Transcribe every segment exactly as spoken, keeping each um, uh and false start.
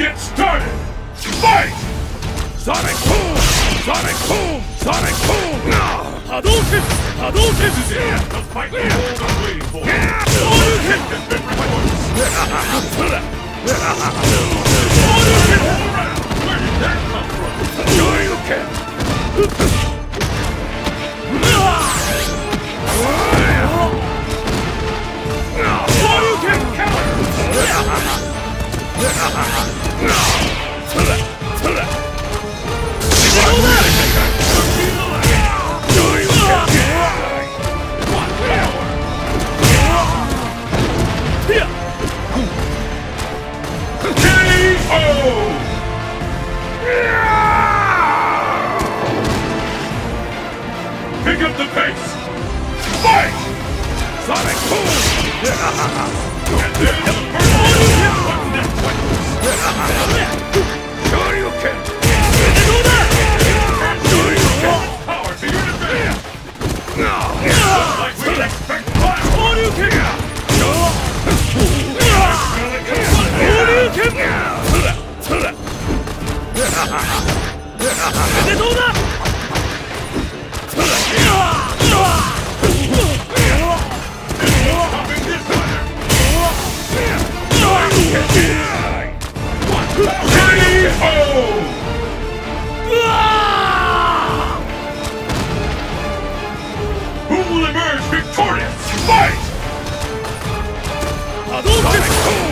get started! Fight! Sonic Boom! Sonic Boom! Sonic Boom! Hadouken! Hadouken is here! The fight is what I'm waiting for! Hadouken! Hadouken! All around! Where did that come from? Hadouken! Hadouken! Hadouken! Hadouken! No! Tula! Tula! Did you know that? No, you can't get it! What power! K O! Pick up the pace! Fight! Sonic Boom! And there's the first one! Sure you can! Do that! Sure you can! Power to your defense! No! Like we expect fire! Sure you can! No! Sure you can! Do that! Do that! Do that! K O! Who will emerge victorious? Fight! Sonic Boom!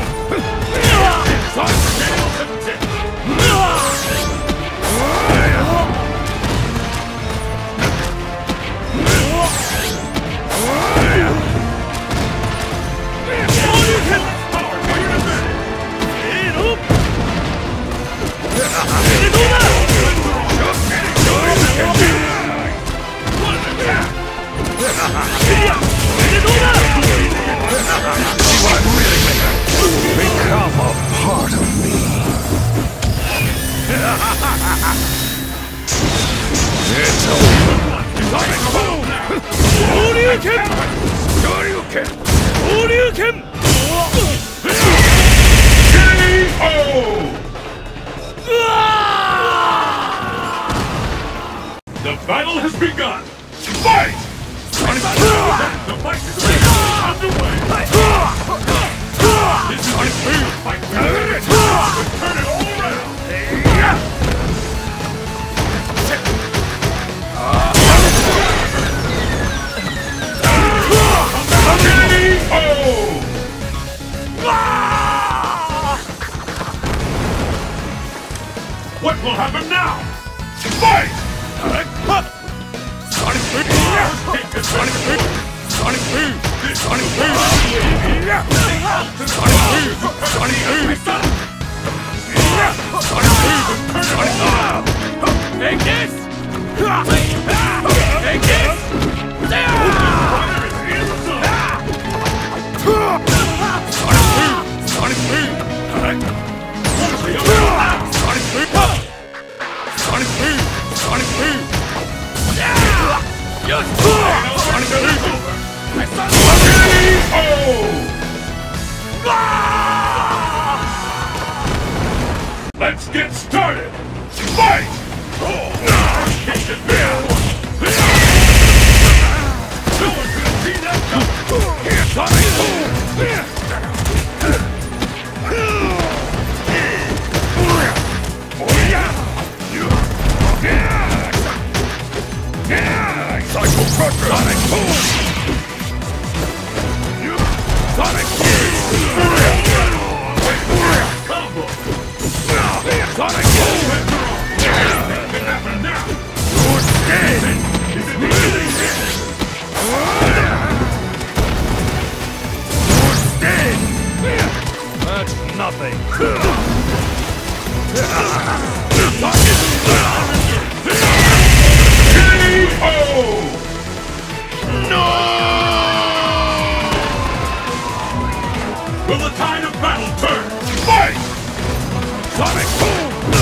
Become a part of me. It's over. Sonic Boom! Hadouken! Hadouken! Hadouken! K O! The battle has begun. Fight! Sonic Boom! The fight is underway. This is his move. Fight! Turn it all around. K O! What will happen now? Fight! Sonic Boom! Sonic Boom! Sonic Boom! Sonic Boom! Sonic Boom! Sonic Boom! Sonic Boom! Sonic Boom! Take this! Take this! Sonic Boom! Sonic Boom! Sonic Boom! Sonic Boom! Sonic Boom! Just Sonic Boom! I saw K O! Let's get started! Fight! No one could see that coming! Sonic Boom! Yeah! Sonic Boom! Sonic Boom! Sonic Boom! Sonic Boom! You're dead! You're dead! That's nothing! K O! No! Will the tide of battle turn? Fight! Sonic Boom! This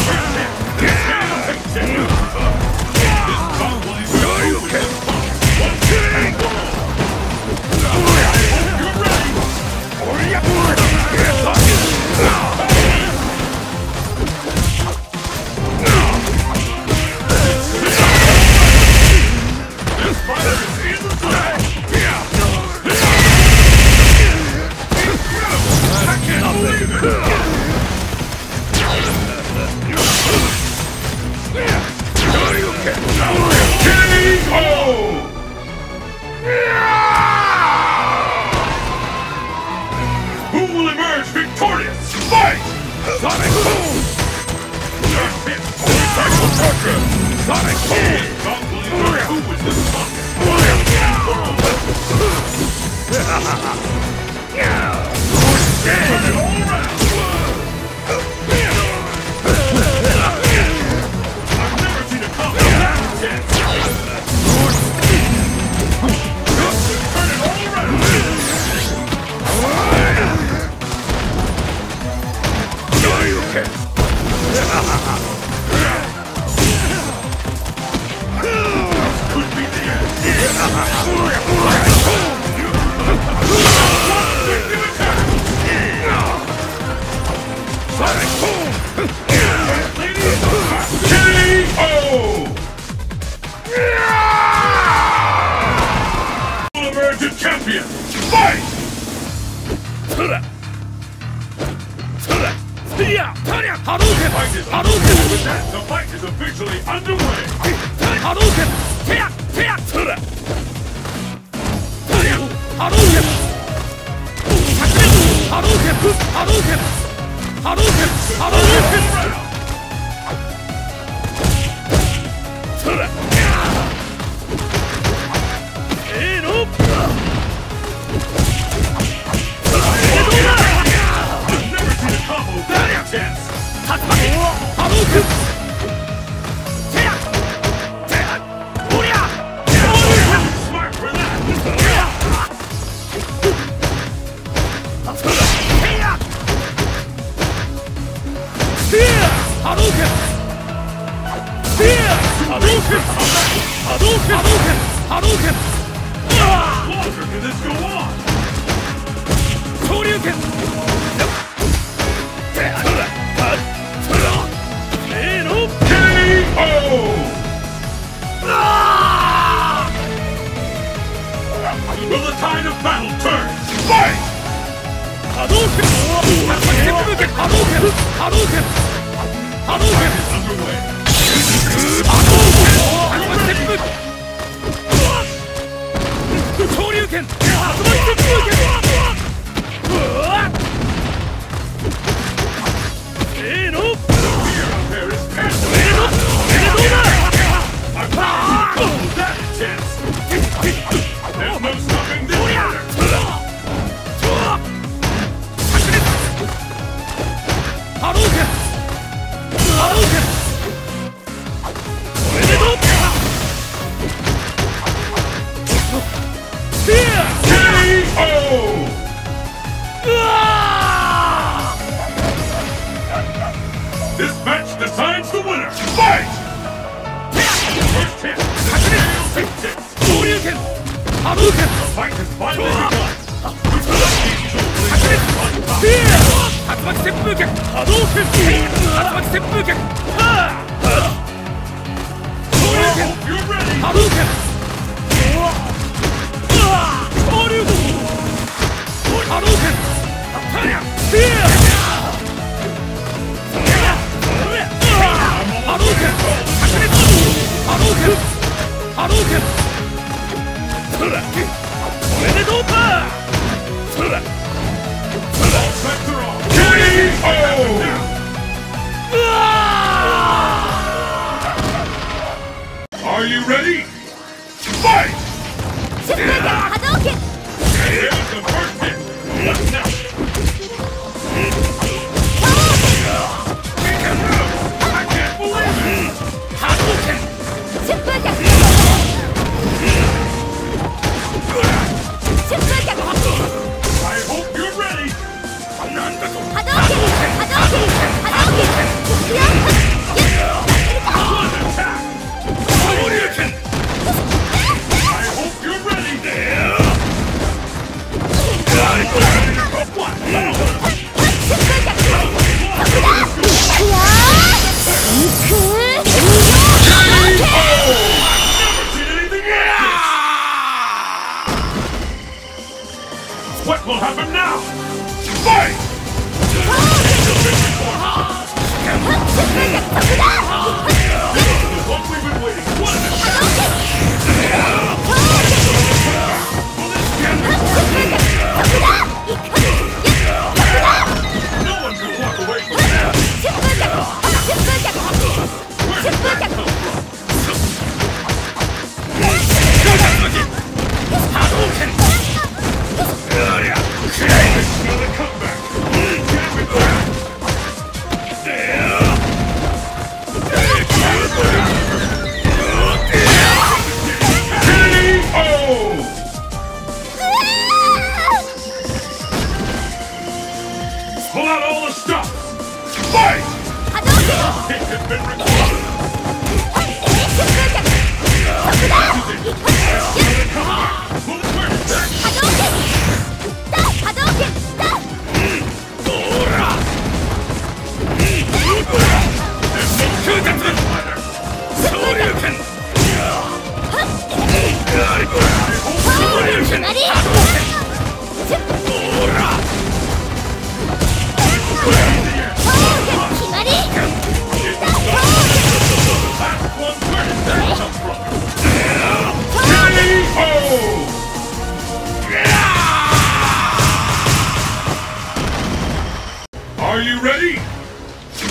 Are you ready?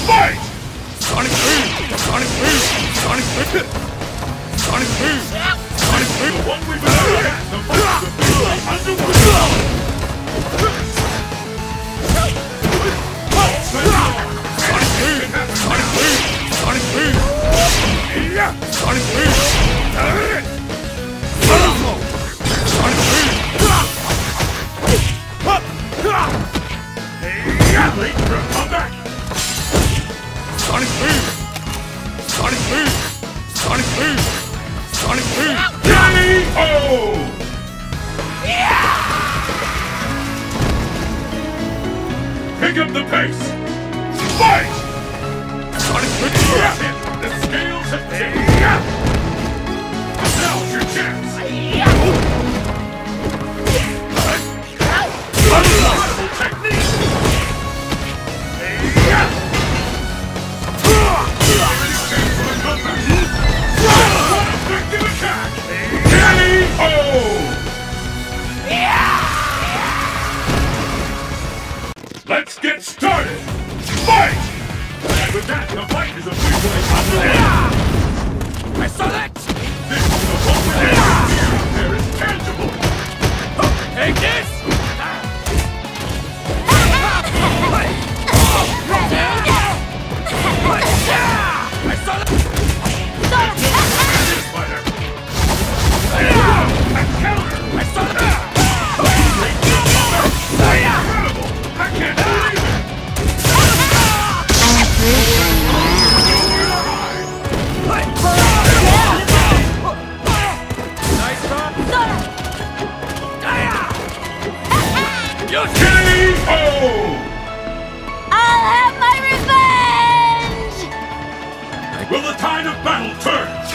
Fight! Sonic Boom! Sonic Boom! Sonic Boom! Sonic Boom! Sonic Boom! What we've been the first Sonic Boom! Sonic Boom! Sonic Boom! Sonic Boom! Sonic Boom! Late for a comeback! Sonic Boom! Sonic Boom! Sonic Boom! Sonic Boom! K O! Yeah! Pick up the pace! Fight! Sonic Boom! Yeah. The scales have changed! Yeah. Now's your chance! Yeah. Unblockable technique! Let's get started! Fight! And with that, the fight is officially underway! I saw that! This is the moment yeah. There is tangible! Take this! I saw that! Flash!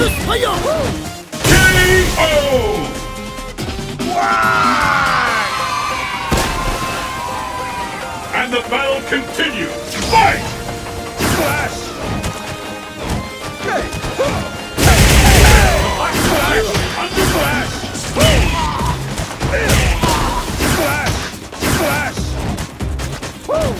bonus player! K O! Wow! And the battle continues! Fight! Flash! Hey! Hey! Under flash! Flash! Flash! Flash! Flash! Flash!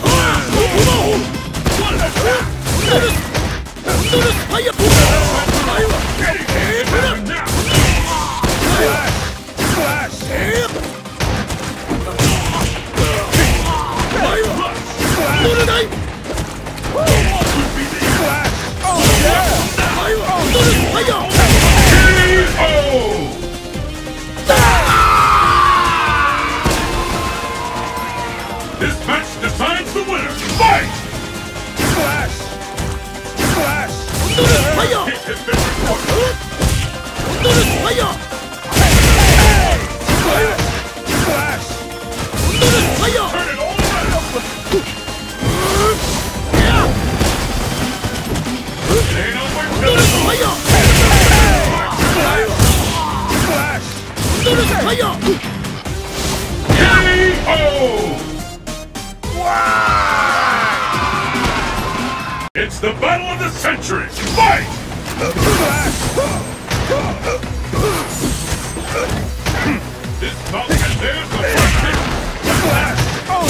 This match decides the winner! Fight! Flash! Flash! Fire! This has been recorded! Fire! Flash! Flash! Fire! Turn it all around! It ain't over till it's over! Flash! Flash! Fire! K O! It's the battle of the century! Fight! This Falcon dares the first hit! Flash! Oh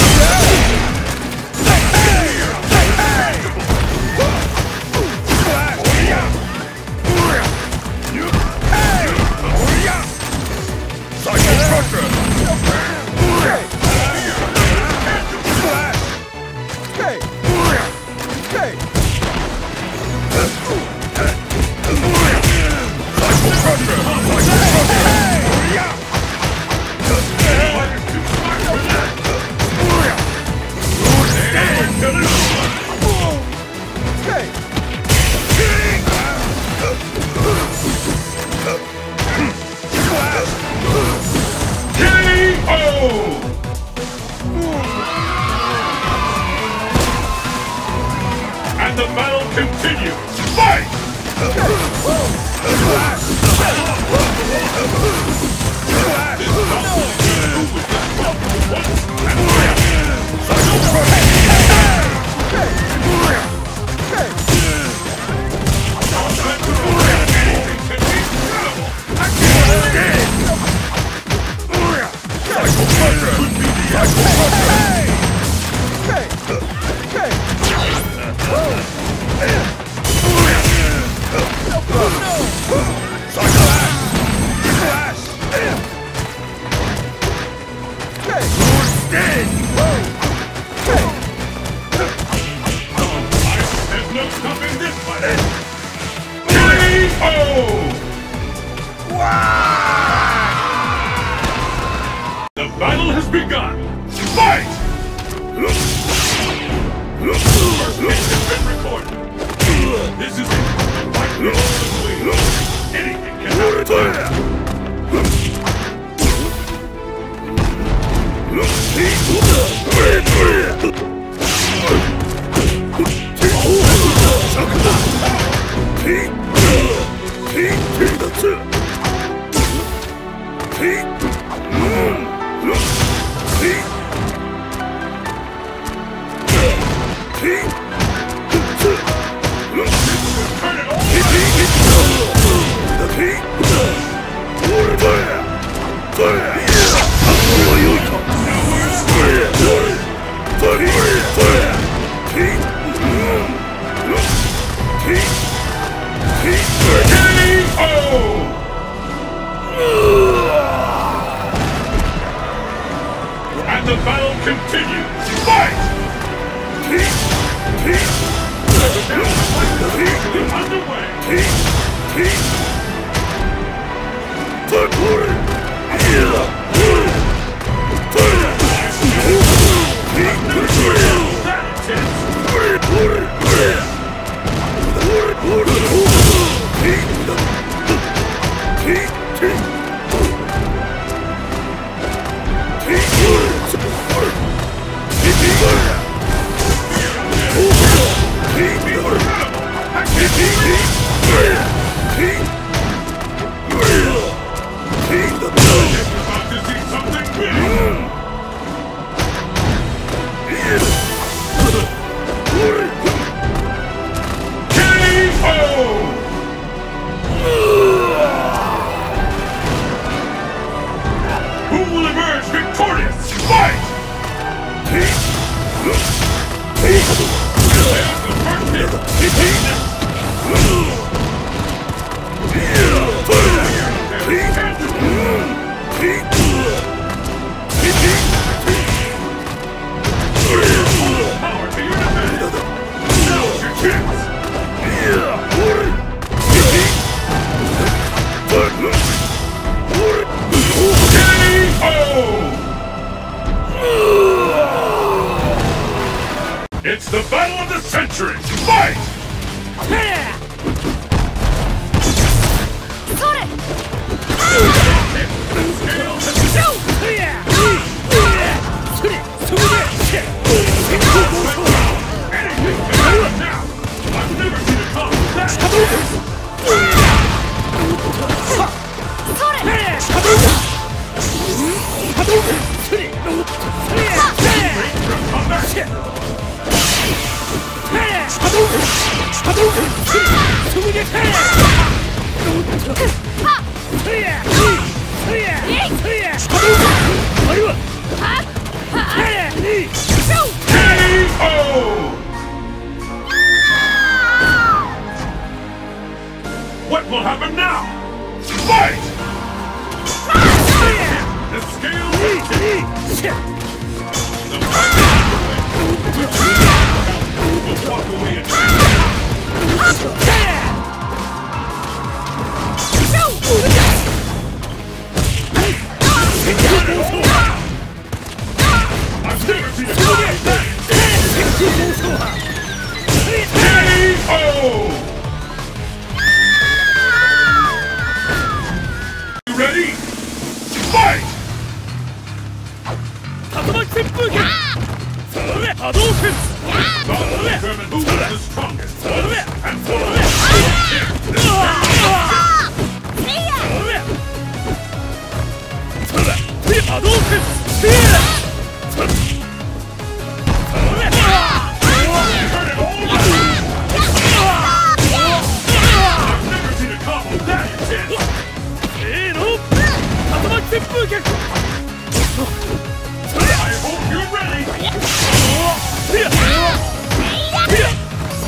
Keep It's the battle of the century! Fight! Yeah. Sonic! I've never seen a call like that! Sonic! Hadouken! Hadouken! Sonic attack! Ha! Clear! Clear! Clear! Hadouken! What? Ha! Ha! K O! What will happen now? Fight! The scale is tipped! Walk away and I've never seen a K O! You ready? Fight! Hadouken! I'll determine who is the strongest, and for I hope you're ready!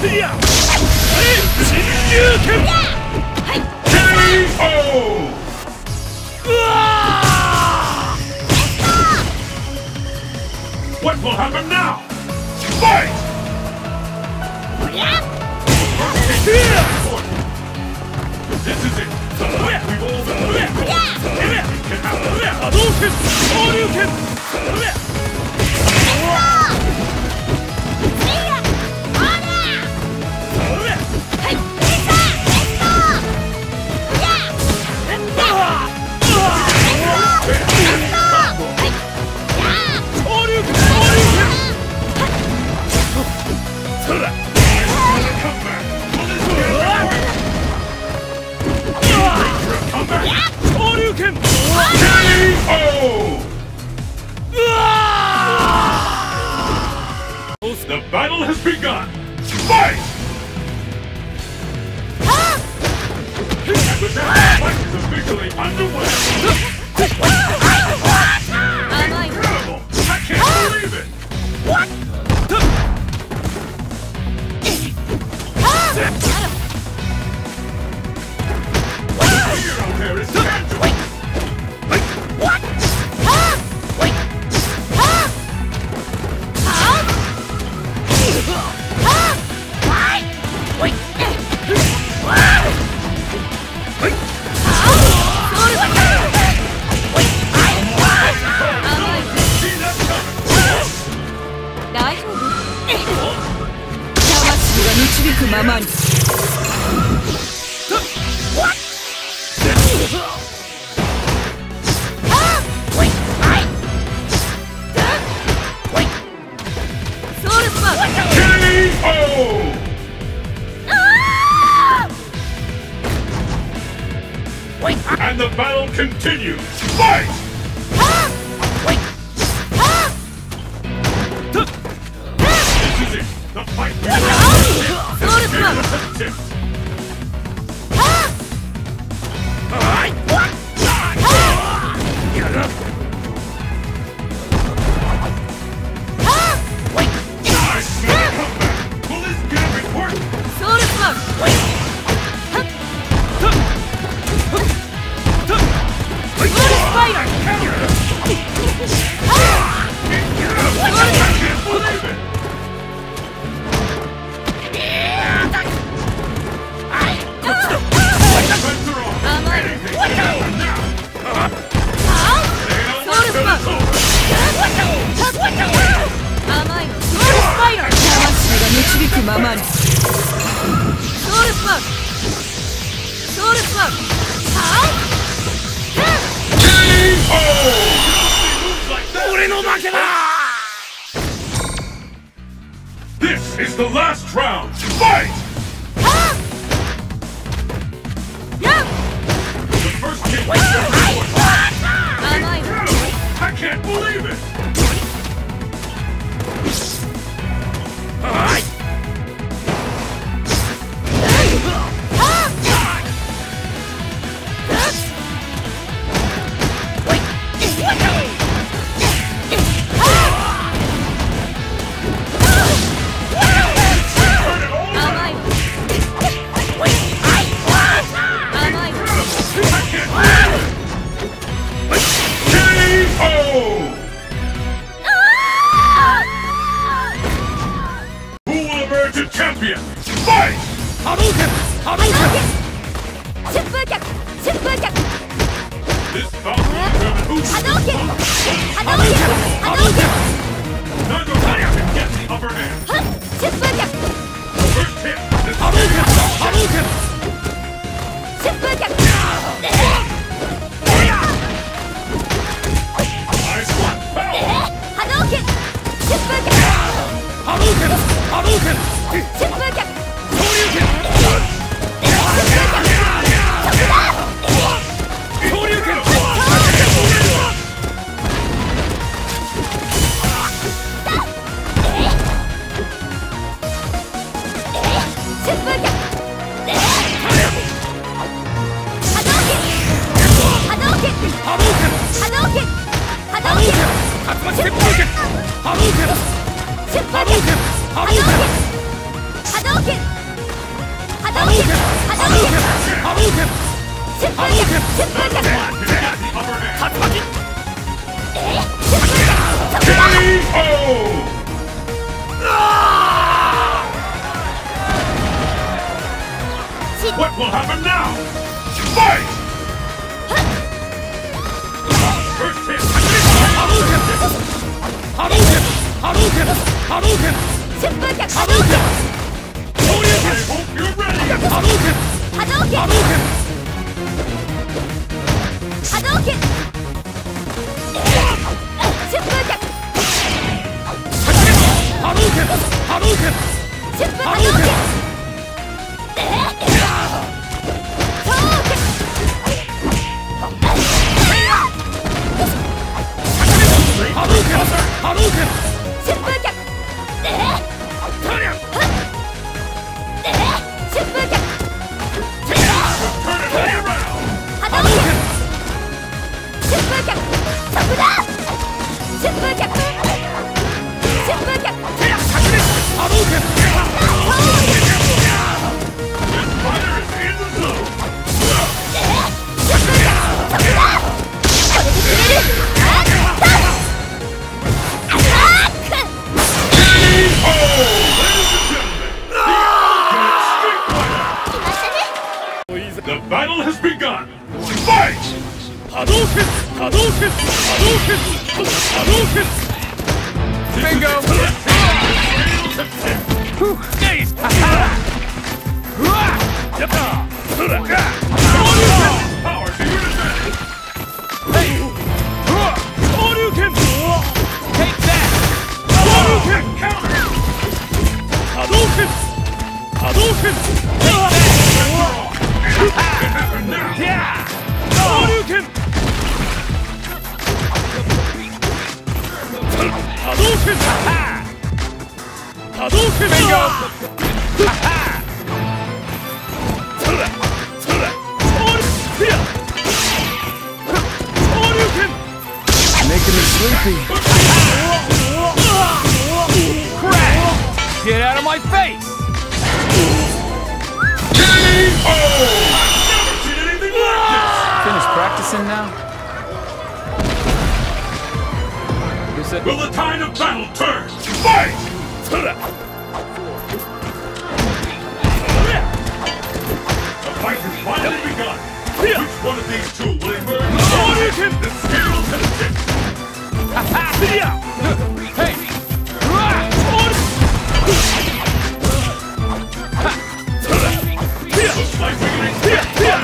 Yeah. K O. What will happen now? Fight! Yeah. This is it. We've all done it. All you can. The battle has begun! Fight! Ah! The fight is officially underway! That's incredible! I can't ah! believe it! What? Ah! Here out there is tangible! And the battle continues. Fight! Ah! Wait. Ah! This is it. The fight. Ah! Ah! Ah! Ah! Ah! fire! I can't believe it! This is the last round. Fight! Ah! Yeah. The first kick. Ah! Ah! I can't believe it. Ah! Champion! Fight! Hadouken! Hadouken! Hadouken! Hadouken! This battle determines who Hadouken! Hadouken! Hadouken! Neither Hadouken gets the upper hand! Hadouken! First hit! Hadouken! Hadouken! Nice one! Hadouken! Hadouken! Hadouken! Hadouken! Super Cat! What will happen now? Fight! First hit! Hadouken! Hadouken! Hadouken! Hadouken! Hadouken! I hope you're ready! Hadouken! Hadouken! Hadouken! Hadouken! Hadouken! Hadouken! Hadouken! Hadouken! Super Cat! Super Cat! Hadouken! Super Cat! Super Cat! Super Cat! Hadouken! This fighter is in the zone! Get out of my face! K O! I've never seen anything like this! Finished practicing now? it. Will the tide of battle turn? Fight! The fight has finally begun. Which one of these two will emerge? Sonic! The skills and sticks! Hey! Looks like we can expect fireworks!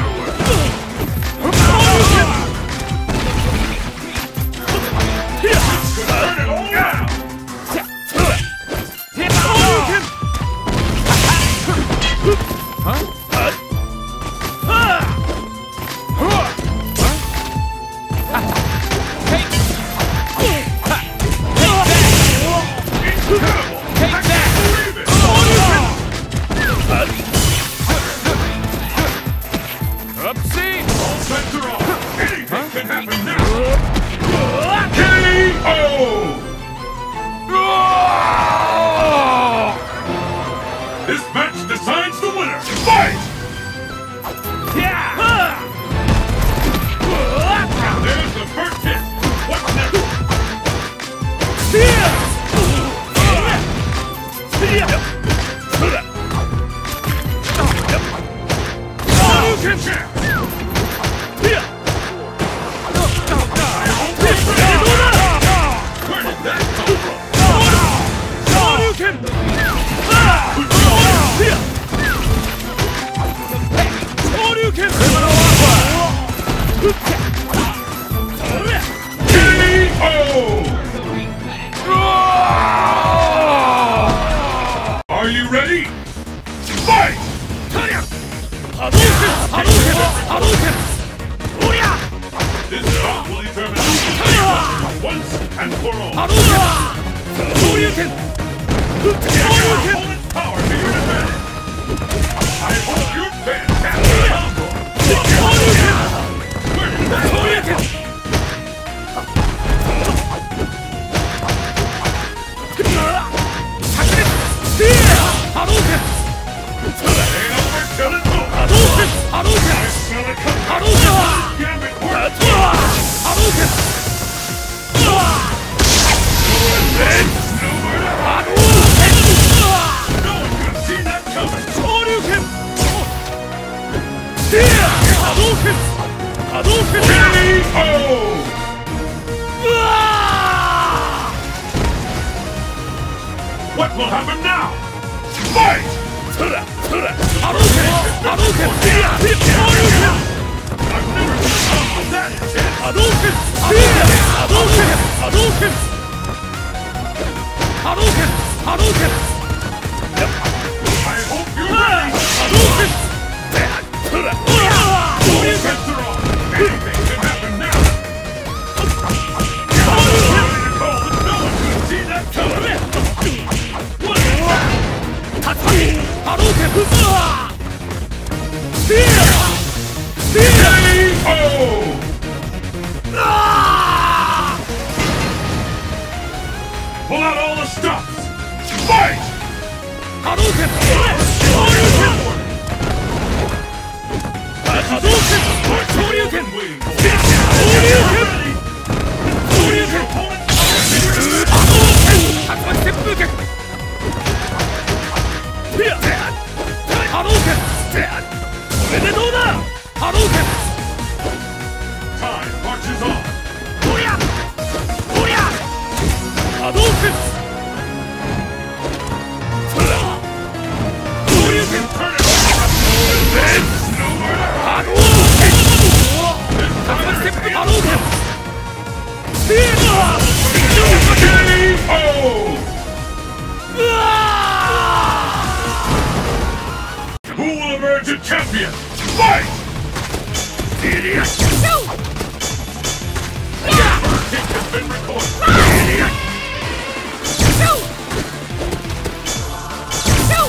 What will happen now? Fight! K O! Pull out all the stops! Fight! Hadouken! Hadouken! Hadouken! Time marches on! Booyah! Booyah! Hadouken! Hadouken! Turn it around! It's no murder! Hadouken! Hadouken! K O! Who will emerge a champion? Fight! Idiot! Been recorded. Idiot. No. No.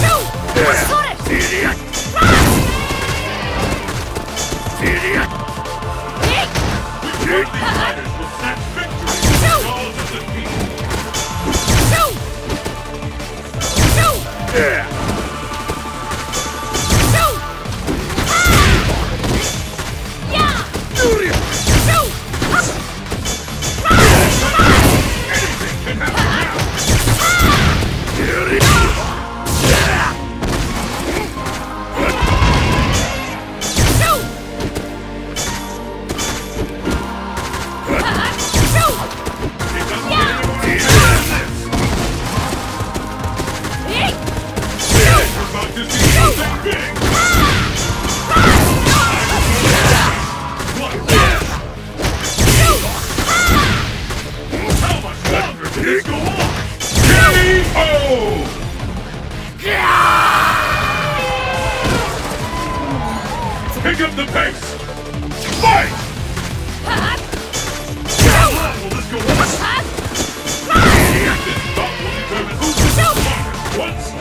No. Yeah. Idiot. Ah. Idiot. Hey. We uh -uh. will snatch victory no. all of the people. No. No. Yeah. No. Pick up the pace! Fight! Well, let's go once. Once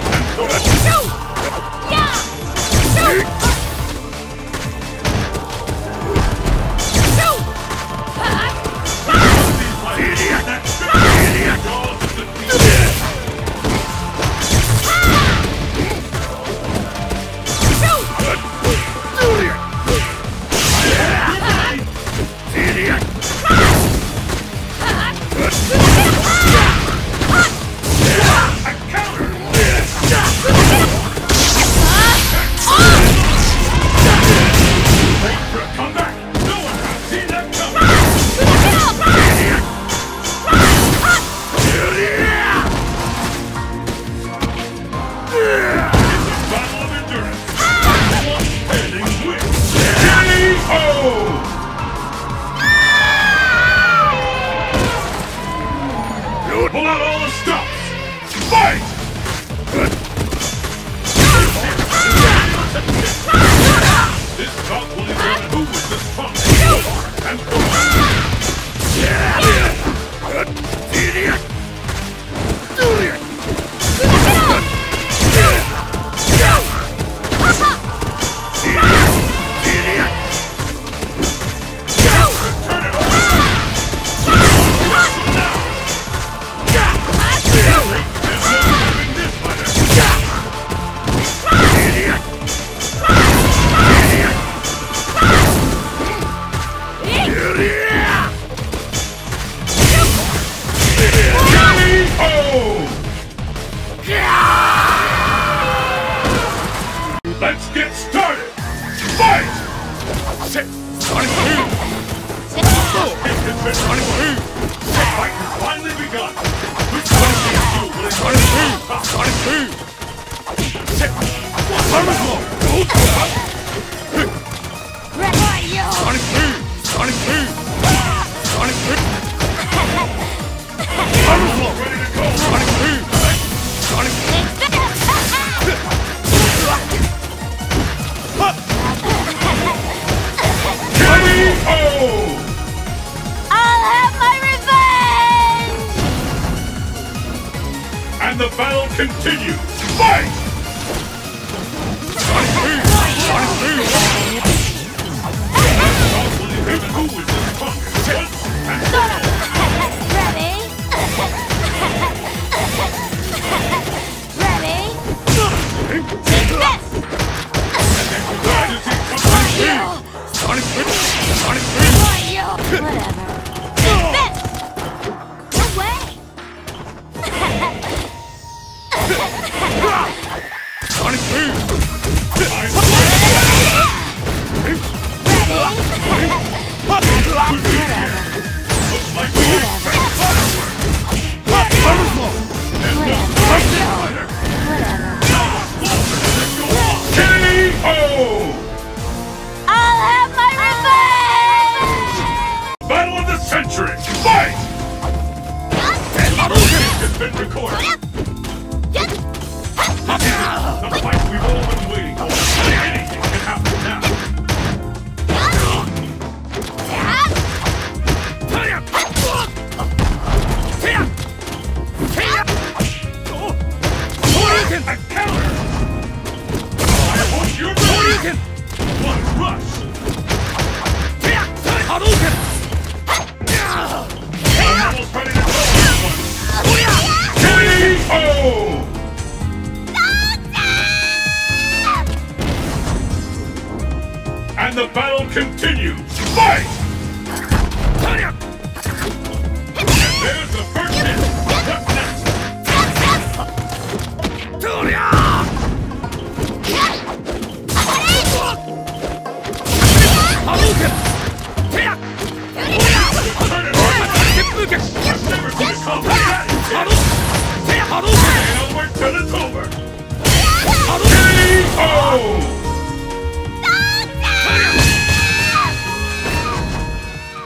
and go at yeah!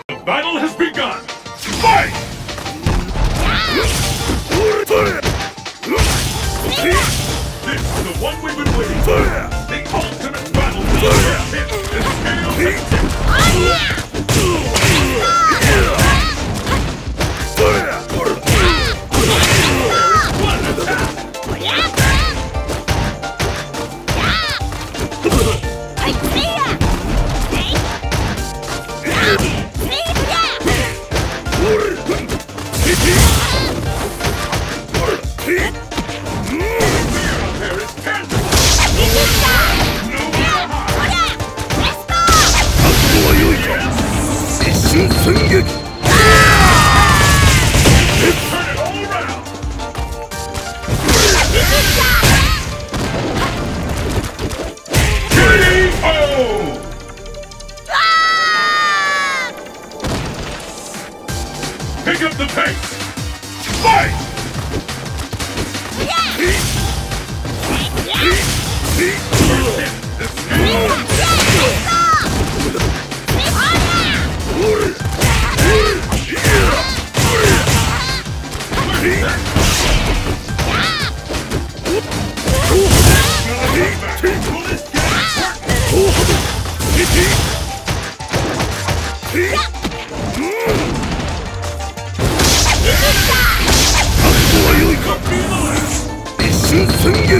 The battle has begun. Fight!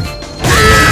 It's